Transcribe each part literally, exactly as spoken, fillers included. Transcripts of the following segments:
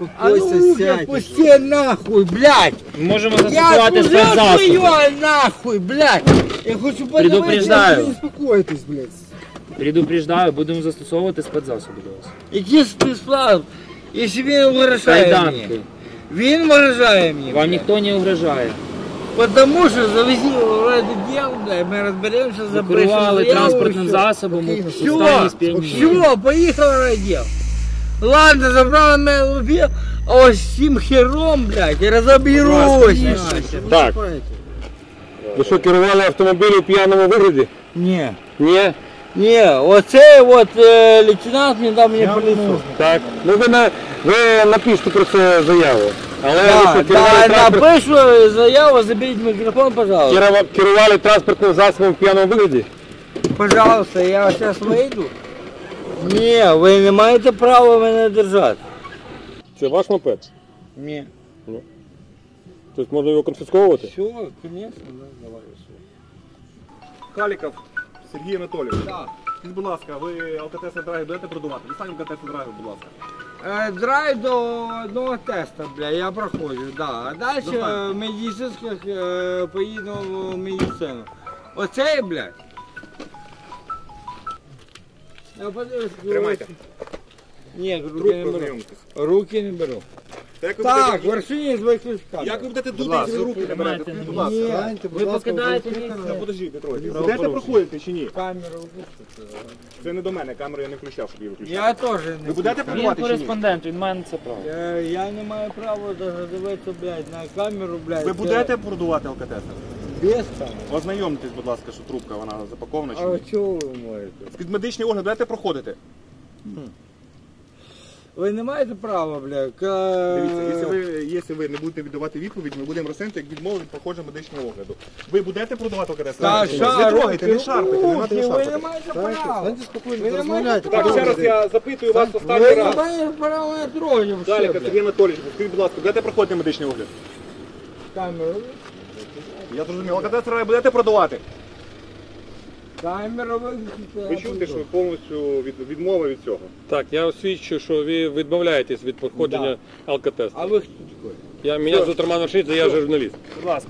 Успокойся, сядь. Пусти нахуй, блядь. Можемо застосувати спецзасоби. Я служу нахуй, блядь. Я хочу подивитися, як ви успокоїтесь, блядь. Предупреждаю, будемо застосовувати спецзасоби до вас. Які спецзасоби? Якщо він угрожає мені. Він угрожає мені. Вам ніхто не угрожає. Потому що завезли в Редакцію, блядь, ми розберемося, запишемо заяву. Закривали транспортним засобом у стані сп'яніння. Все, поїхали в Редакцію. Ладно, забрали мене в Лубі, а ось з цим хером, блядь, я розоб'єрусь. Так, ви що, керували автомобілі у п'яному вигляді? Ні. Ні? Ні, оцей от лейтенант мені дав мені поліцію. Так, ну ви напишете про це заяву. Так, так, напишу заяву, заберіть мікрофон, пожалуйста. Керували транспортним засобом у п'яному вигляді? Пожалуйста, я зараз вийду. Ні, ви не маєте права мене держати. Це ваш мопед? Ні. Тобто можна його конфісковувати? Все, звісно, давай. Халіков Сергій Анатолійович. Так. Скажіть, будь ласка, ви алкотестний драйв будете продавати? Ви самі алкотестний драйв, будь ласка. Драйв до одного теста, бля, я проходжу, так. А далі в медицинських поїду в медицину. Оцей, блядь. Тримайте. Ні, руки не беру. Так, Варшанідзе звикли сказати. Як ви будете дудити, ви руки не берете? Ви покидаєте місце. Подожди, Петро, будете проходити чи ні? Це не до мене, камеру я не включав, щоб її виключати. Я теж не. Ви будете продавати чи ні? Він кореспондент, він має на це право. Я не маю права дивитися, блядь, на камеру, блядь. Ви будете продавати алкотестер? Без там. Ознайомтесь, будь ласка, що трубка, вона запакована чи ні? А чого ви маєте? Під медичний огляд дайте проходити. Ви не маєте права, бля. Дивіться, якщо ви не будете віддавати відповідь, ми будемо розцінювати, як відмову від проходження медичного огляду. Ви будете продавати алкотестер? Не трогайте, не шарпайте, не маєте шарпати. Ви не маєте права. Ви не маєте права. Так, ще раз я запитую вас останній раз. Ви не маєте права, я трогаю. Далі, Сергій Анатолійович, скажіть, будь ласка, будете проходити медичний огляд? Камеру. Я зрозумів, алкотестер будете продавати? Ви чуєте, що ви повністю відмови від цього? Так, я освідчу, що ви відмовляєтесь від проходження алкотесту. А ви хто такий? Мене звати Роман Варшанідзе, я журналіст. Будь ласка,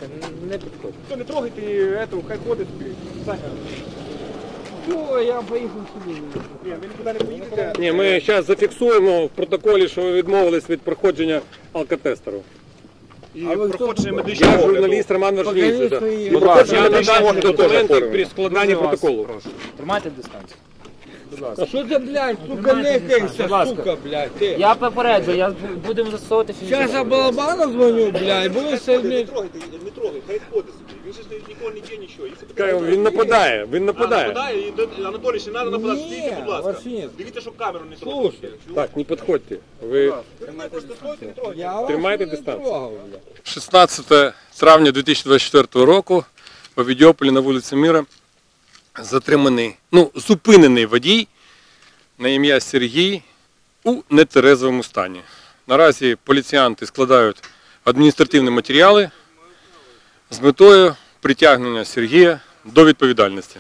не підходьте. Все, не трогайте, хай ходить. Все, я поїхав сюди. Ні, ви нікуди не поїдете. Ні, ми зараз зафіксуємо в протоколі, що ви відмовились від проходження алкотестеру. Я журналіст Роман Варшанідзе. Я надам документи при складанні протоколу. Тримайте дистанцію. А що ти, блядь, сука, не кайся, сука, блядь. Я попереджу, будемо застосовувати фізичну. Зараз я балабана дзвоню, блядь. Не трогай, хай ходить собі. Він ж ніколи не діє нічого. Він нападає, він нападає. Анатолій, не треба нападати, стійте, будь ласка. Дивіться, щоб камеру не трогали. Так, не підходьте. Тримайте дистанцію. шістнадцятого травня дві тисячі двадцять четвертого року в Овідіополі на вулиці Міра затриманий, ну, зупинений водій на ім'я Сергій у нетверезому стані. Наразі поліціянти складають адміністративні матеріали з метою притягнення Сергія до відповідальності.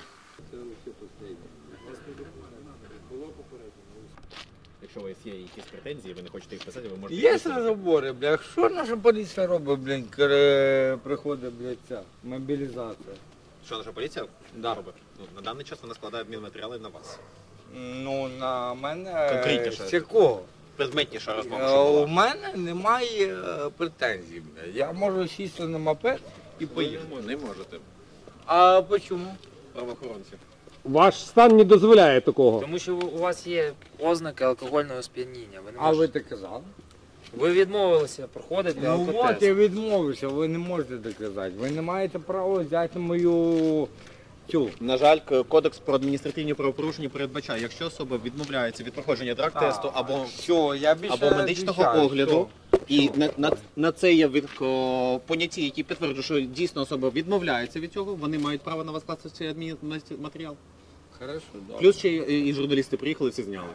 Якщо у вас є якісь претензії, ви не хочете їх писати, ви можете... Є розбори, бля, що наша поліція робить, блядь, коли приходить, блядь, ця мобілізація? Що наша поліція робить? На даний час вона складає адмінматеріали на вас. Ну, на мене... Конкретніше. Це кого? Предметніша розмова, що була. У мене немає претензій, блядь. Я можу сісти на мопед і поїхати. Не можете. А чому? Правоохоронці. Ваш стан не дозволяє такого. Тому що у вас є ознаки алкогольного сп'яніння. А ви доказали? Ви відмовилися проходити алкотест. Ну от я відмовився, ви не можете доказати. Ви не маєте права взяти мою... На жаль, Кодекс про адміністративні правопорушення передбачає, якщо особа відмовляється від проходження драг-тесту або медичного огляду, і на це є поняття, які підтверджують, що дійсно особа відмовляється від цього, вони мають право на вас класти цей адмінматеріал. Плюс ще і журналісти приїхали, це зняли.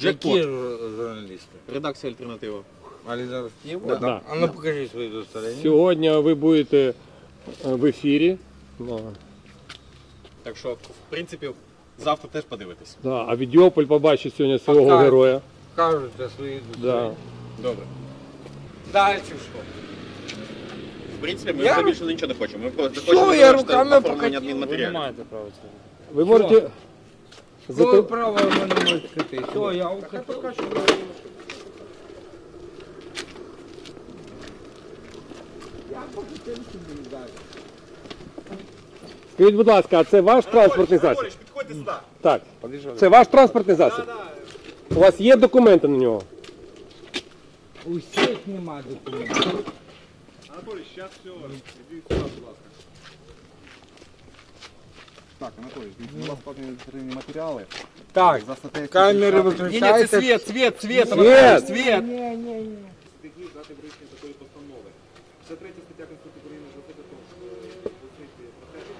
Які журналісти? Редакція Альтернатива. Альтернатива? А ну покажіть свої достатньо. Сьогодні ви будете в ефірі. Так що, в принципі, завтра теж подивитись. А Овідіополь побачить сьогодні свого героя. скажуть за свої зусилля. Добре. Далі що? В принципі, ми вже більше нічого не хочемо. Ми хочемо оформлення адмінматеріалів. Ви не маєте права цього. Ви можете... Кого право ви не можете скрити? Все, я ухожу. Я покажу собі далі. Скажіть, будь ласка, а це ваш транспортний засіб? Підходьте сюди. Так, це ваш транспортний засіб? У вас є документи на нього? У всіх немає документів. Анатолій, зараз все. Іди сюди, будь ласка. Так, Анатолій, у вас складені матеріали. матеріали. Так, камери виключайте. Ні, ні, це світ, світ, світ, Анатолій, світ. Ні, ні, ні. Встигніть дати вирішення такої постанови. шістдесят третя стаття Конституції України заходить в тому, що...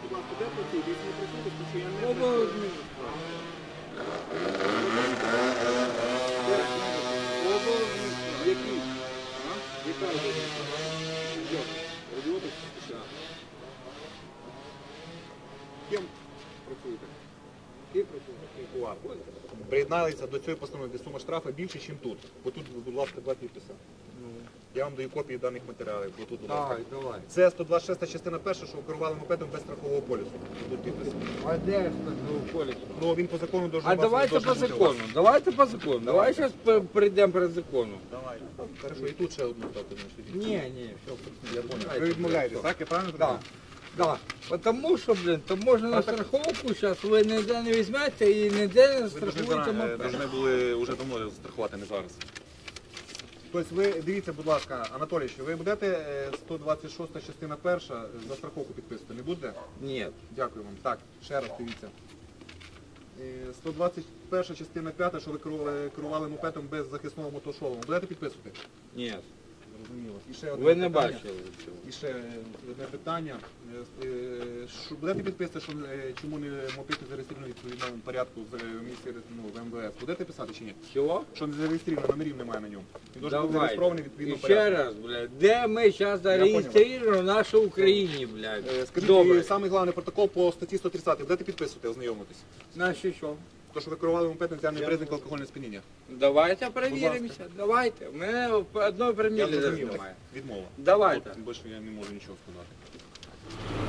Будь ласка, де працює? Десь не працює, тому що я не працюю. Який? Яка є? Радіотик? Ким працюєте? Ким працюєте? Приєдналися до цієї постанови, де сума штрафу більше, ніж тут. Бо тут, будь ласка, два підписи. Я вам даю копії даних матеріалів. Давай, давай. Це сто двадцять шеста частина перша, що керували мопедом без страхового полісу. А де страховий поліс? Ну, він по закону дуже... А давайте по закону, давайте по закону. Давай зараз перейдемо перед закону. Давай. Хорошо, і тут ще одну ставку. Ні, ні, все. Ви відмовляєтесь, так? Я правильно розумію? Так. Тому що, блін, то можна на страховку зараз, ви ніде не візьмете і ніде не страхуєте мопед. Ви повинні були вже давно страхувати, не зараз. Тобто ви, дивіться, будь ласка, Анатолійович, ви будете сто двадцять шоста частина перша за страховку підписувати, не будете? Ні. Дякую вам. Так, ще раз дивіться. сто двадцять перша частина п'ята, що ви керували мопедом без захисного мотошолому, будете підписувати? Ні. Зрозуміло. Ви не бачили цього. І ще одне питання. Будете підписувати, чому не мопед зареєстрований в відповідному порядку в МВС? Будете писати чи ні? Чого? Що не зареєстровано, номерів немає на ньому. Він має бути зареєстрований в відповідному порядку. Ще раз, блядь, де ми зараз зареєстровані в нашій Україні, блядь? Скажіть, найголовніший протокол по статті сто тридцять. Будете підписувати, ознайомитись? На що що? То, що ви керували мопед, наявний признак алкогольного сп'яніння. Давайте перевіримося, давайте. У мене одної приміри немає. Відмова. Давайте. Більше я не можу нічого сказати.